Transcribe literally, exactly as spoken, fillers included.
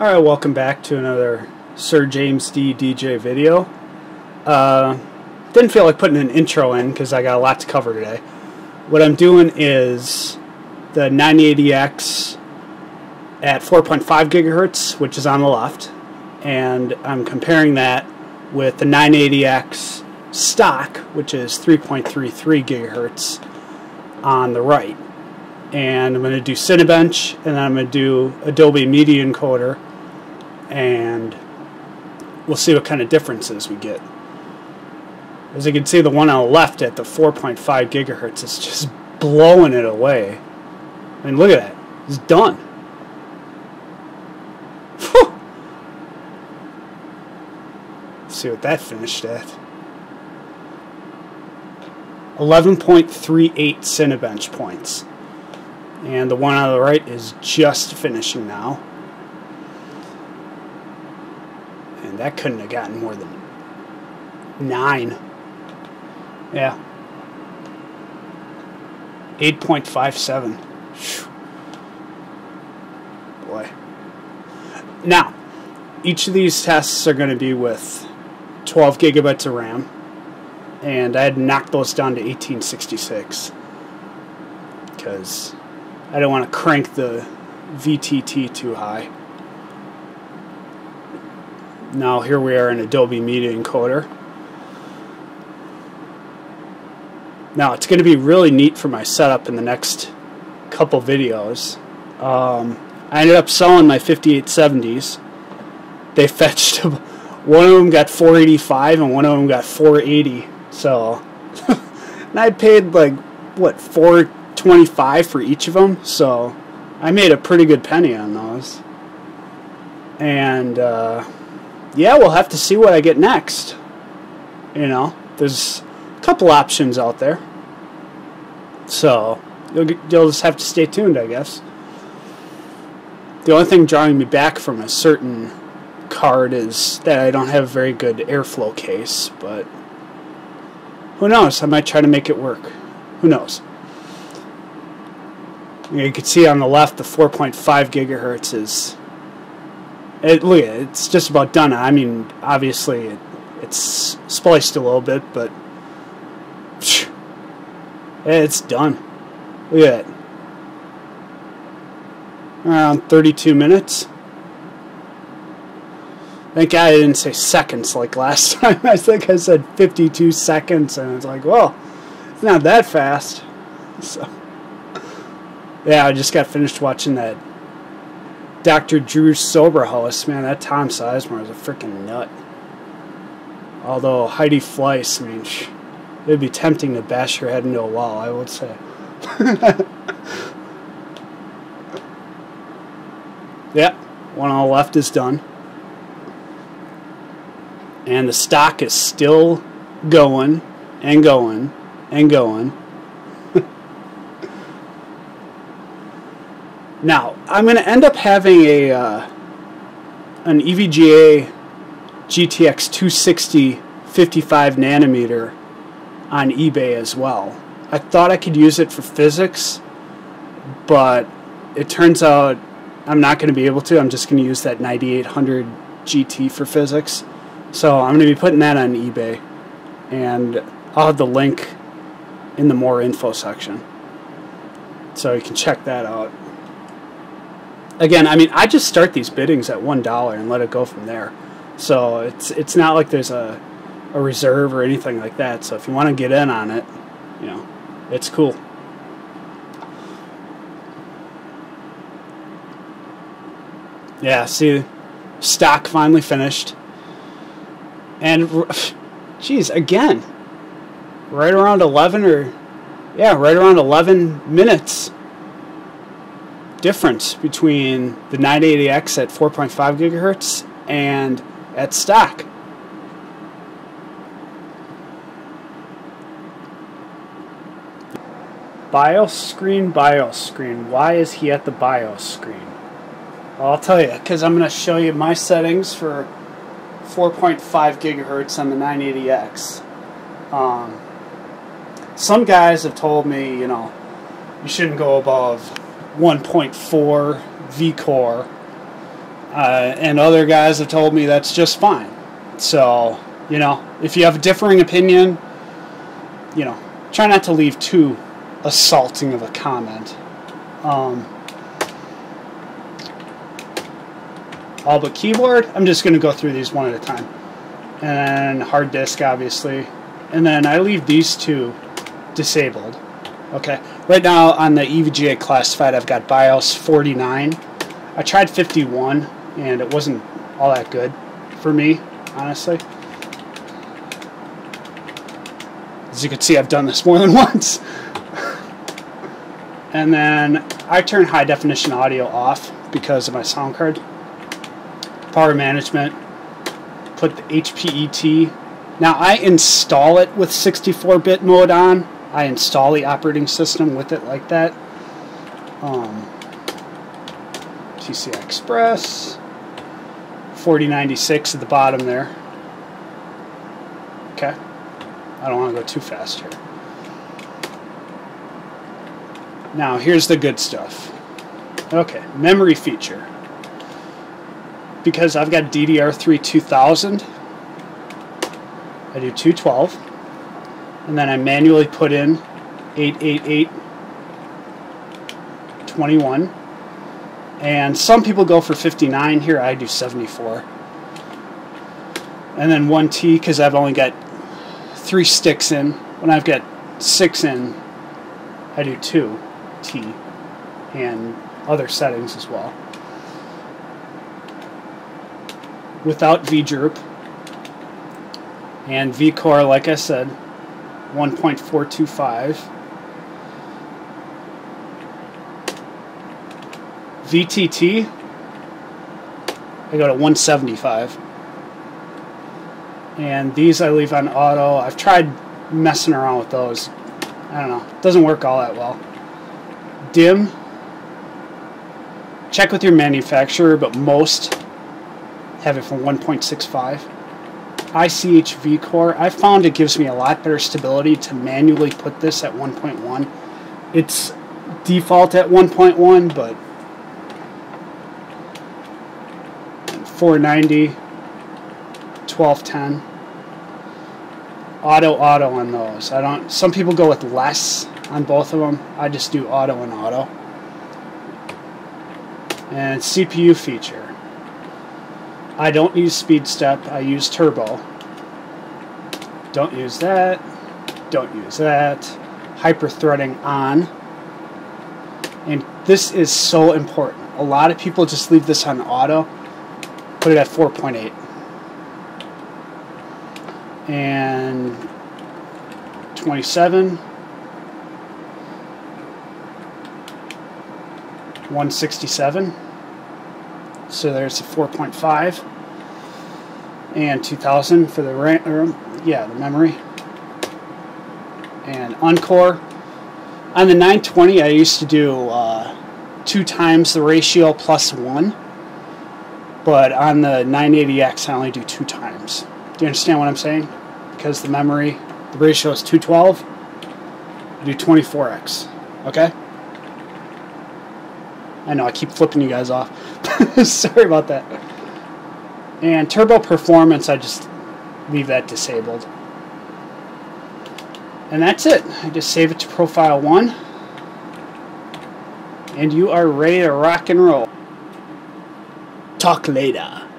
Alright, welcome back to another Sir James D. D J video. Uh, didn't feel like putting an intro in because I got a lot to cover today. What I'm doing is the nine eighty X at four point five gigahertz, which is on the left, and I'm comparing that with the nine eighty X stock, which is three point three three gigahertz on the right. And I'm going to do Cinebench, and then I'm going to do Adobe Media Encoder, and we'll see what kind of differences we get. As you can see, the one on the left at the four point five gigahertz is just blowing it away. I mean, look at that. It's done. Whew. Let's see what that finished at. eleven point three eight Cinebench points. And the one on the right is just finishing now. And that couldn't have gotten more than nine. Yeah. eight point five seven. Whew. Boy. Now, each of these tests are going to be with twelve gigabytes of RAM. And I had knocked those down to eighteen sixty-six. Because I don't want to crank the V T T too high. Now here we are in Adobe Media Encoder. Now it's going to be really neat for my setup in the next couple videos. Um, I ended up selling my fifty-eight seventies. They fetched, one of them got four eighty-five and one of them got four eighty. So, and I paid like, what, four twenty-five for each of them, so I made a pretty good penny on those. And uh, yeah, we'll have to see what I get next. You know, there's a couple options out there, so you'll, get, you'll just have to stay tuned, I guess. The only thing drawing me back from a certain card is that I don't have a very good airflow case, but who knows, I might try to make it work. Who knows. You can see on the left the four point five gigahertz is, it, look, it's just about done. I mean, obviously it, it's spliced a little bit, but phew, it's done. Look at that. Around thirty-two minutes. Thank God I didn't say seconds like last time. I think I said fifty-two seconds, and it's like, well, it's not that fast. So. Yeah, I just got finished watching that Doctor Drew Soberholis. Man, that Tom Sizemore is a freaking nut. Although Heidi Fleiss, I mean, it would be tempting to bash her head into a wall, I would say. Yep, one on the left is done. And the stock is still going and going and going. Now, I'm going to end up having a uh, an E V G A G T X two sixty fifty-five nanometer on eBay as well. I thought I could use it for physics, but it turns out I'm not going to be able to. I'm just going to use that ninety-eight hundred G T for physics. So I'm going to be putting that on eBay, and I'll have the link in the more info section. So you can check that out. Again, I mean, I just start these biddings at one dollar and let it go from there. So it's it's not like there's a, a reserve or anything like that. So if you want to get in on it, you know, it's cool. Yeah, see, stock finally finished. And, geez, again, right around eleven or, yeah, right around eleven minutes. Difference between the nine eighty X at four point five gigahertz and at stock. BIOS screen, BIOS screen. Why is he at the BIOS screen? Well, I'll tell you, because I'm going to show you my settings for four point five gigahertz on the nine eighty X. Um, some guys have told me, you know, you shouldn't go above one point four VCore, uh, and other guys have told me that's just fine. So, you know, if you have a differing opinion, you know, try not to leave too assaulting of a comment. Um, all but keyboard, I'm just going to go through these one at a time. And hard disk, obviously. And then I leave these two disabled. Okay, right now on the E V G A classified, I've got BIOS forty-nine. I tried fifty-one, and it wasn't all that good for me, honestly. As you can see, I've done this more than once. And then I turn high definition audio off because of my sound card. Power management. Put the H P E T. Now I install it with sixty-four bit mode on. I install the operating system with it like that. Um, P C I Express. forty ninety-six at the bottom there. Okay. I don't want to go too fast here. Now here's the good stuff. Okay, memory feature. Because I've got D D R three two thousand, I do two twelve, and then I manually put in eight eighty-eight twenty-one, and some people go for fifty-nine. Here I do seventy-four, and then one T because I've only got three sticks in. When I've got six in, I do two T and other settings as well. Without vGroup and VCore, like I said, one point four two five. V T T, I go to one seventy-five. And these I leave on auto. I've tried messing around with those. I don't know. It doesn't work all that well. Dim. Check with your manufacturer, but most have it from one point six five. I C H V core. I found it gives me a lot better stability to manually put this at one point one. It's default at one point one, but four ninety, twelve ten. Auto, auto on those. I don't. Some people go with less on both of them. I just do auto and auto. And C P U feature. I don't use speed step, I use turbo. Don't use that, don't use that. Hyper threading on. And this is so important. A lot of people just leave this on auto, put it at four point eight. And twenty-seven. one sixty-seven. So there's a four point five and two thousand for the RAM, or, yeah, the memory. And Encore. On the nine twenty, I used to do uh, two times the ratio plus one, but on the nine eighty X, I only do two times. Do you understand what I'm saying? Because the memory, the ratio is two twelve, I do twenty-four X. Okay? I know I keep flipping you guys off. Sorry about that. And turbo performance, I just leave that disabled. And that's it. I just save it to profile one. And you are ready to rock and roll. Talk later.